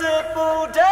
principle.